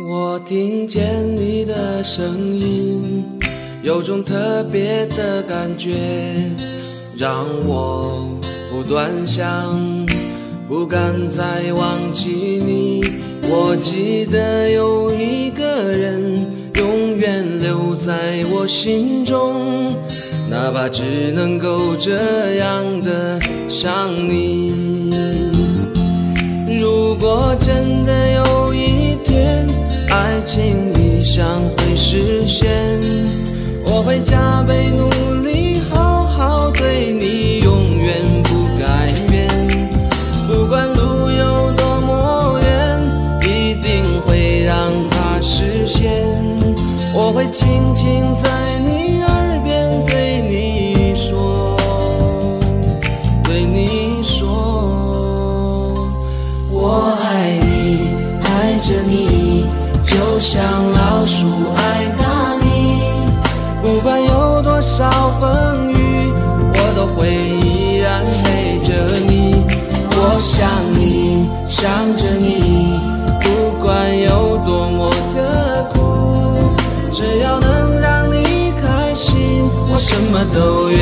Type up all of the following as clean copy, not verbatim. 我听见你的声音，有种特别的感觉，让我不断想，不敢再忘记你。我记得有一个人，永远留在我心中，哪怕只能够这样的想你。如果真的有一天，爱情理想会实现，我会加倍努力，好好对你，永远不改变。不管路有多么远，一定会让它实现。我会轻轻在你耳边对你说，对你说，我爱你，爱着你，就像老鼠爱大米。不管有多少风雨，我都会依然陪着你。我想你，想着你，不管有多么的苦，只要能让你开心，我什么都愿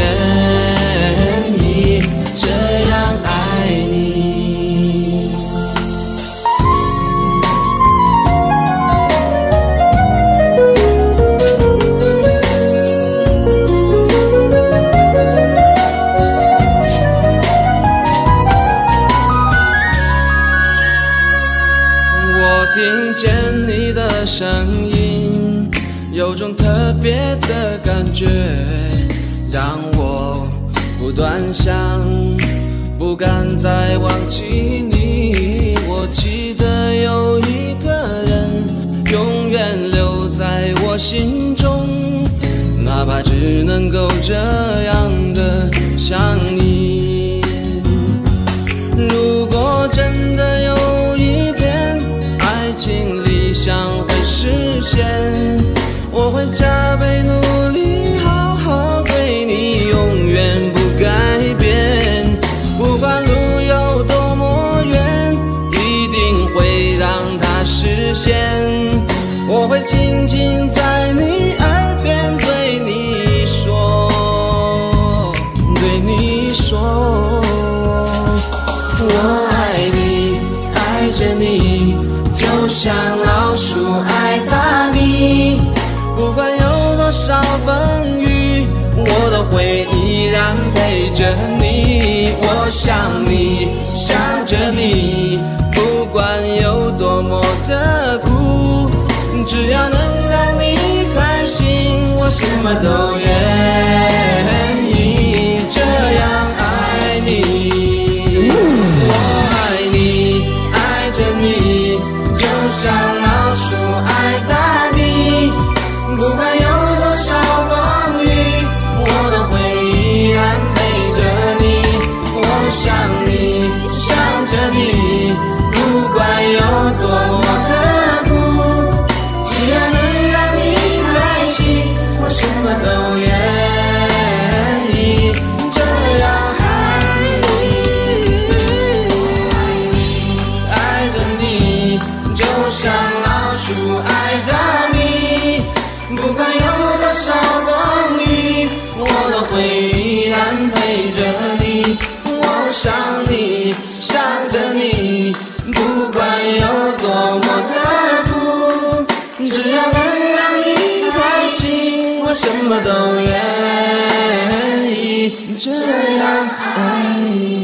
意这样爱你。听见你的声音，有种特别的感觉，让我不断想，不敢再忘记你。我记得有一个人，永远留在我心中，哪怕只能够这样的想你。如果真的有爱情理想会实现，我会加倍努力，好好对你，永远不改变。不管路有多么远，一定会让它实现。我会轻轻在你耳边对你说，对你说，我爱你，爱着你，就像老鼠爱大米。不管有多少风雨，我都会依然陪着你。我想你，想着你，不管有多么的苦，只要能让你开心，我什么都愿意这样爱你。我爱你，爱着你，就像老鼠爱大米，不管有多少风雨，我都会依然陪着你。我想你，想着你，不管有多么的苦，只要能让你开心，我什么都愿意这样爱你。爱着你，就像老鼠爱大米，不管有多少风雨，我都会依然陪着你。我想你，想着你，不管有多么的苦，只要能让你开心，我什么都愿意这样爱你。